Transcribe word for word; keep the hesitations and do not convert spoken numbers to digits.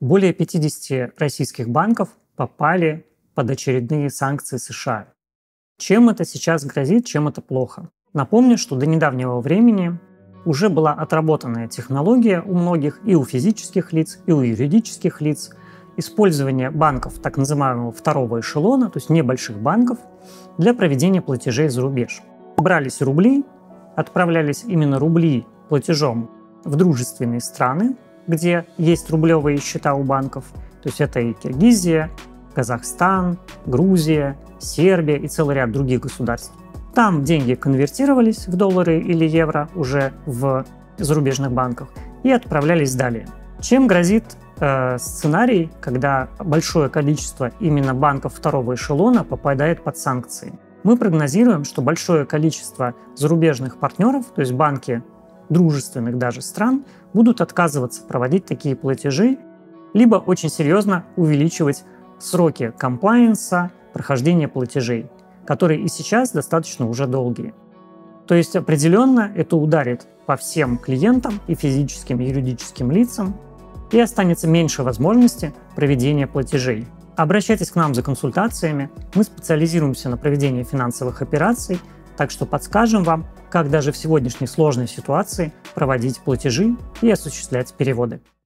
Более пятидесяти российских банков попали под очередные санкции США. Чем это сейчас грозит, чем это плохо? Напомню, что до недавнего времени уже была отработанная технология у многих, и у физических лиц, и у юридических лиц, использование банков так называемого второго эшелона, то есть небольших банков, для проведения платежей за рубеж. Брались рубли, отправлялись именно рубли платежом в дружественные страны, где есть рублевые счета у банков, то есть это и Киргизия, Казахстан, Грузия, Сербия и целый ряд других государств. Там деньги конвертировались в доллары или евро уже в зарубежных банках и отправлялись далее. Чем грозит э, сценарий, когда большое количество именно банков второго эшелона попадает под санкции? Мы прогнозируем, что большое количество зарубежных партнеров, то есть банки дружественных даже стран, будут отказываться проводить такие платежи, либо очень серьезно увеличивать сроки комплаенса, прохождения платежей, которые и сейчас достаточно уже долгие. То есть определенно это ударит по всем клиентам, и физическим, и юридическим лицам, и останется меньше возможности проведения платежей. Обращайтесь к нам за консультациями, мы специализируемся на проведении финансовых операций, так что подскажем вам, как даже в сегодняшней сложной ситуации проводить платежи и осуществлять переводы.